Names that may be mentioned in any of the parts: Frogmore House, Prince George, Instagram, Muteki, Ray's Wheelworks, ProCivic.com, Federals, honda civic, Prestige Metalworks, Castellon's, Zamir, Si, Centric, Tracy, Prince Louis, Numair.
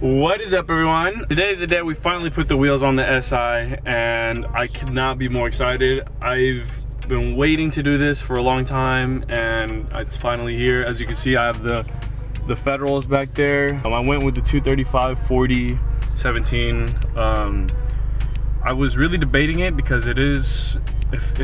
What is up, everyone? Today is the day we finally put the wheels on the SI, and I could not be more excited. I've been waiting to do this for a long time, and it's finally here. As you can see, I have the Federals back there. I went with the 235 40 17. I was really debating it because it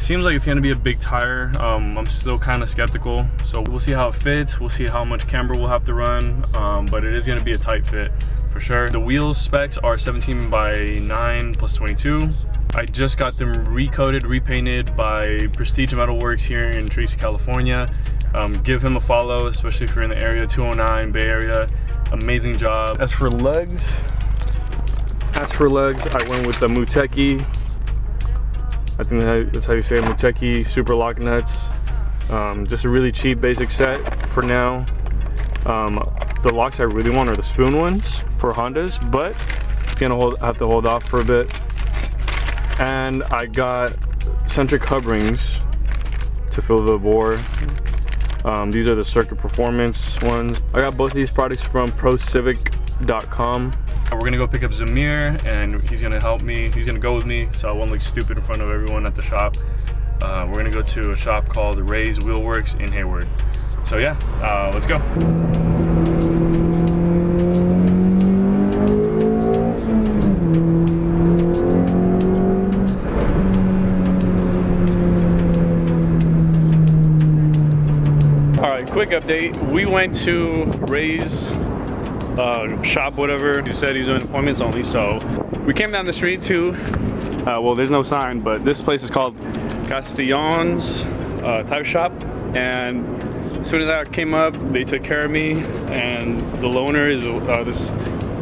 seems like it's gonna be a big tire. I'm still kind of skeptical, so we'll see how it fits. We'll see how much camber we'll have to run, but it is gonna be a tight fit for sure. The wheel specs are 17 by 9 plus 22. I just got them recoated, repainted by Prestige Metalworks here in Tracy, California. Give him a follow, especially if you're in the area, 209 Bay Area. Amazing job. As for lugs, I went with the Muteki. I think that's how you say it, Muteki super lock nuts. Just a really cheap basic set for now. The locks I really want are the spoon ones for Hondas, but it's gonna have to hold off for a bit. And I got Centric hub rings to fill the bore. These are the circuit performance ones. I got both of these products from ProCivic.com. We're gonna go pick up Zamir, and he's gonna help me. He's gonna go with me, so I won't look stupid in front of everyone at the shop. We're gonna go to a shop called Ray's Wheelworks in Hayward. So yeah, let's go. All right, quick update. We went to Ray's shop, whatever. He said he's doing appointments only, so we came down the street to, well, there's no sign, but this place is called Castellon's tire shop. And as soon as I came up, they took care of me, and the loaner is this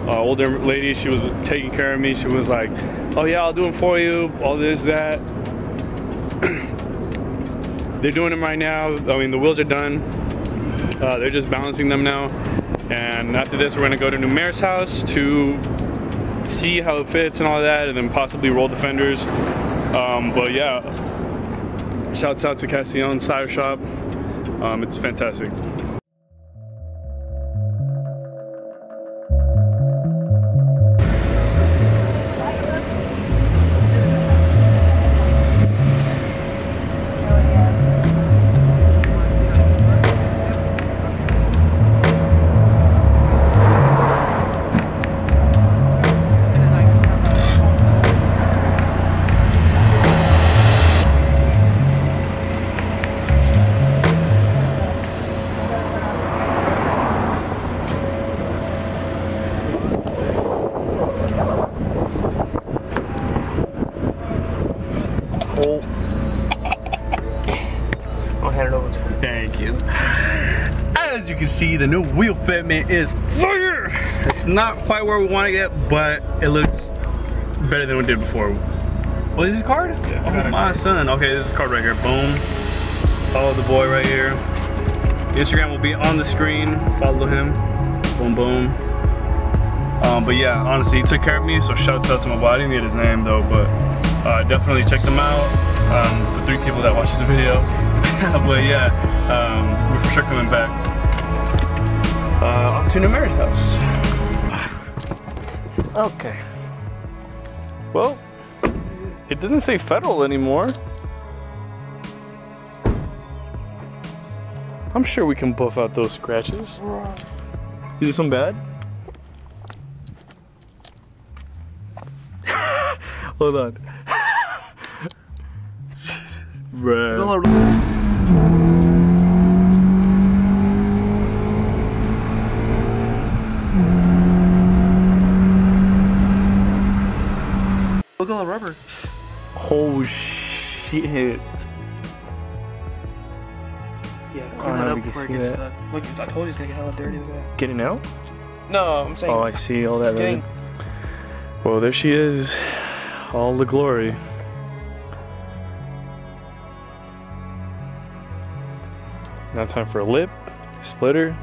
older lady. She was taking care of me. She was like, oh yeah, I'll do it for you, all this, that. They're doing them right now. I mean, the wheels are done. They're just balancing them now. And after this, we're gonna go to Numair's house to see how it fits and all that, and then possibly roll the fenders. But yeah, shouts out to Castellon's tire shop. It's fantastic. Thank you. As you can see, the new wheel fitment is fire. It's not quite where we want to get, but it looks better than we did before. What is this card? Yeah, oh my son. Okay, this is card right here. Boom. Follow the boy right here. The Instagram will be on the screen. Follow him. Boom, boom. But yeah, honestly, he took care of me, so shouts out to my body. I didn't get his name though, but definitely check them out. The three people that watch this video. But yeah, we're for sure coming back. Off to Numair's house. Okay. Well, it doesn't say Federal anymore. I'm sure we can buff out those scratches. Is this one bad? Hold on. Bruh. Look at all the rubber. Oh shit. Yeah, clean that up before it gets stuck. Look, I told you it's gonna get hella dirty. Getting out? No, I'm saying. Oh, I see all that rubber. Well, there she is. All the glory. Now time for a lip, splitter.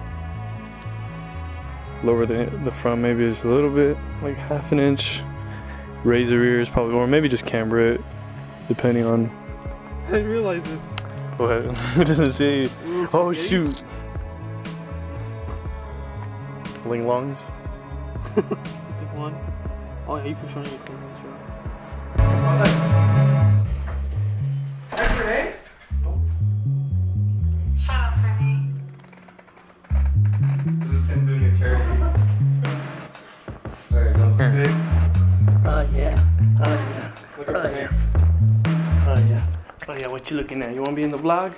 Lower the front maybe just a little bit, like half an inch. Razor ears probably, or maybe just camber it, depending on. I didn't realize this. Go ahead. It doesn't see. Oh shoot. Ling longs. Pick one. Oh, yeah, you push on your clothes, bro. That grenade? Nope. Shut up, baby. This is him doing a charity. Sorry, don't say it. Oh, yeah. Oh, yeah. Look at the name. Oh, yeah. Oh, yeah, what you looking at? You want to be in the vlog?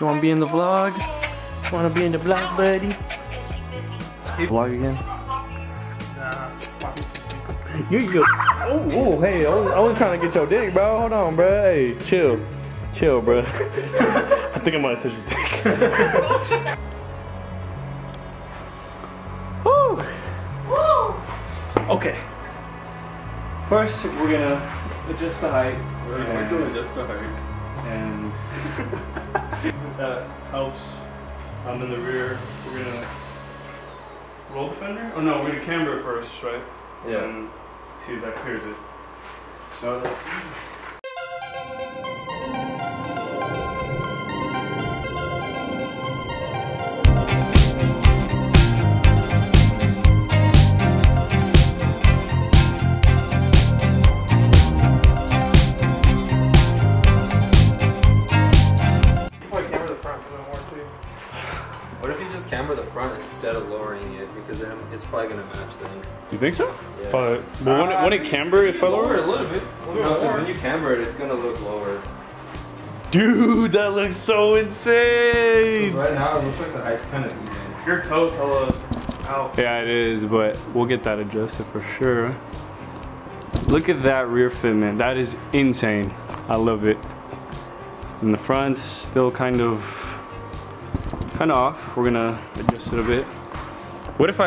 You want to be in the vlog? You want to be in the vlog, buddy? Vlog again? Nah. You go. Oh, hey, I was trying to get your dick, bro. Hold on, bro. Hey, chill. Chill, bro. I think I might have touched his dick. Woo! Woo! Okay. First, we're going to adjust the height. We're going to adjust the height. And if that helps, I'm in the rear. We're going to roll the fender? Oh no, we're gonna camber it first, right? Yeah. And see if that clears it. So let's see. It's probably gonna match then. You think so? Yeah. But when it camber, if I lower it a little bit. No, when you camber it, it's gonna look lower. Dude, that looks so insane! Right now, it looks like the eye's kind of even. Your toes are out. Yeah, it is, but we'll get that adjusted for sure. Look at that rear fit, man. That is insane. I love it. And the front's still kind of off. We're gonna adjust it a bit. What if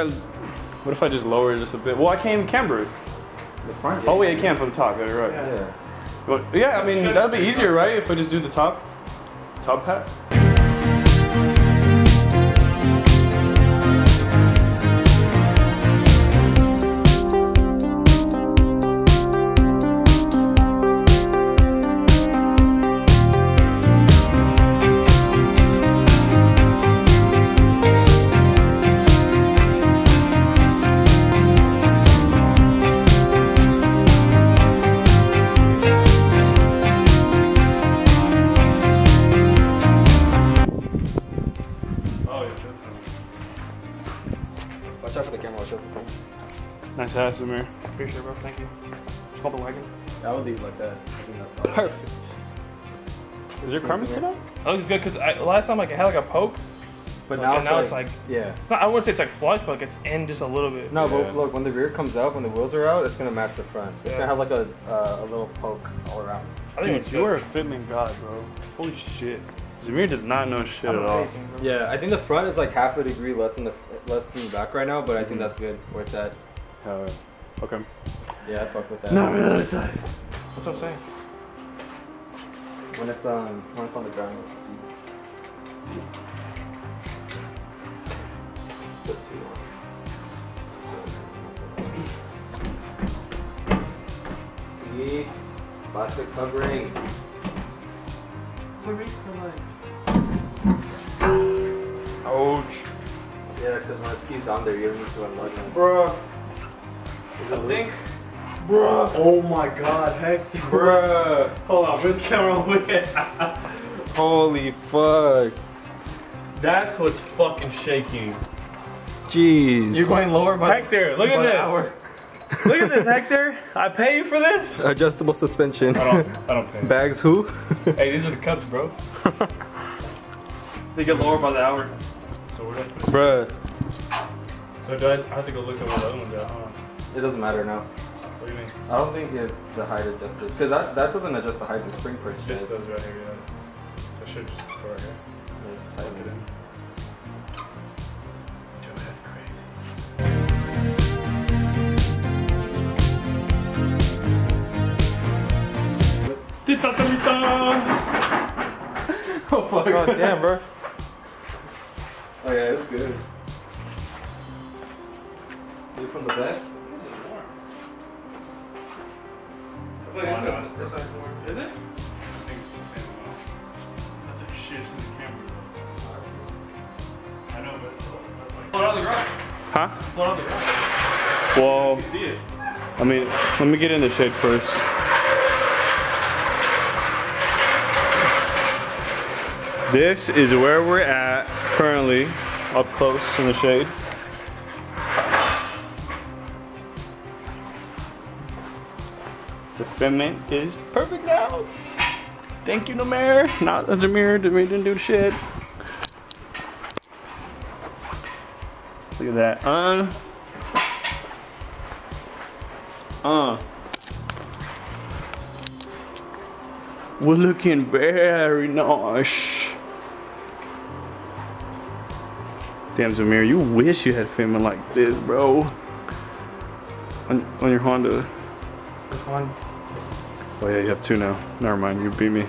I just lower it just a bit? Well, I can't even camber it. The front? Oh wait, I can from the top, right? Yeah. Well, yeah, I mean, that'd be easier, right? If I just do the top hat? Nice ass, Zamir. Appreciate it, bro. Thank you. It's called the wagon. Yeah, I would leave it like that. I think that's solid. Perfect. Is there karma today? That looks good because last time like I had like a poke, but like, now it's like yeah. It's not, I wouldn't say it's like flush, but like it's in just a little bit. No, yeah. But look, when the rear comes up, when the wheels are out, it's gonna match the front. It's gonna have like a little poke all around. I think you are a fitment god, bro. Holy shit. Zamir does not know shit at all. Yeah, I think the front is like half a degree less than the back right now, but I think that's good where it's at. Okay. Yeah, I fuck with that. No, on the other side. What's up, saying? When it's on the ground, let's see. Put two on. See, plastic coverings. Coverings for life. Ouch. Yeah, because when it's seized on there, you don't need to unload them. Bruh. I think, bruh. Oh my god, heck, bruh. Hold on, with the camera over here. Holy fuck. That's what's fucking shaking. Jeez. You're going lower by Hector, look at this. Hour. Look at this, Hector. I pay you for this. Adjustable suspension. I don't pay. Bags who? Hey, these are the cups, bro. They get lower by the hour. So we're not bruh. So do I have to go look at what the other one's at, huh? It doesn't matter now. What do you mean? I don't think the height adjusted. Because that doesn't adjust the height, the spring perch does. This does right here, yeah. So I should just go right here. Yeah, just tighten it in. Dude, that's crazy. Oh fuck. God damn, bro. Oh yeah, it's good. See from the back? Wait, it's not. This side's warm. Is it? I think it's the same amount. That's like shit to the camera though. I know, but it's like. Float out the garage. Huh? Float out the garage. Well, I mean, let me get in the shade first. This is where we're at currently, up close in the shade. The fitment is perfect now. Thank you, Numair. Not Zamir, we didn't do the shit. Look at that. We're looking very nice. Damn, Zamir, you wish you had filming like this, bro. On your Honda. Which one? Oh yeah, you have two now. Never mind, you beat me.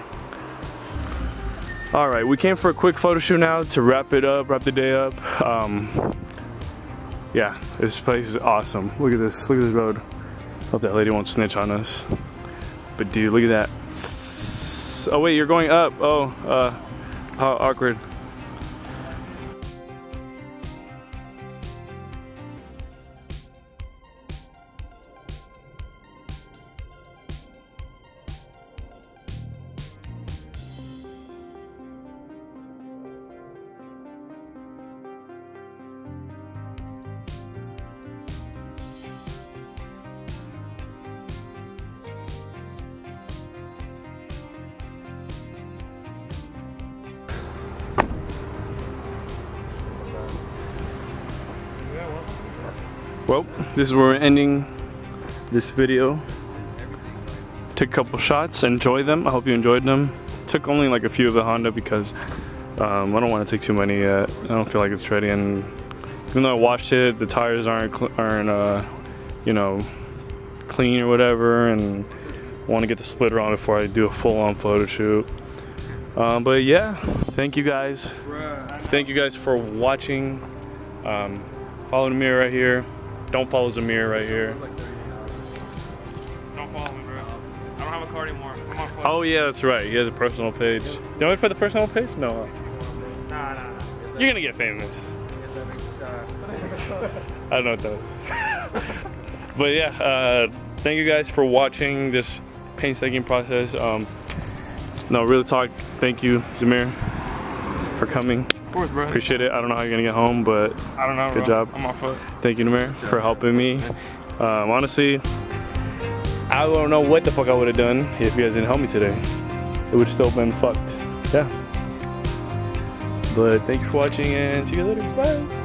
All right, we came for a quick photo shoot now to wrap it up, wrap the day up. Yeah, this place is awesome. Look at this road. Hope that lady won't snitch on us. But dude, look at that. Oh wait, you're going up. Oh, how awkward. Well, this is where we're ending this video. Took a couple shots, enjoy them. I hope you enjoyed them. Took only like a few of the Honda because I don't want to take too many yet. I don't feel like it's ready, and even though I washed it, the tires aren't you know, clean or whatever, and I want to get the splitter on before I do a full-on photo shoot. But yeah, thank you guys. Thank you guys for watching. Follow Numair right here. Don't follow Zamir right here. Don't follow me, bro. I don't have a card anymore. I'm on phone. Oh yeah, that's right. He has a personal page. You want me to put the personal page? No. Nah. You're gonna get famous. I don't know what that is. But yeah, thank you guys for watching this painstaking process. No, real talk. Thank you, Zamir, for coming. Of course, bro. Appreciate it. I don't know how you're gonna get home, but I don't know, good bro. Job. I'm off foot. Thank you, Numair, for helping me. Honestly, I don't know what the fuck I would have done if you guys didn't help me today. It would have still been fucked. Yeah. But thank you for watching, and see you later. Bye.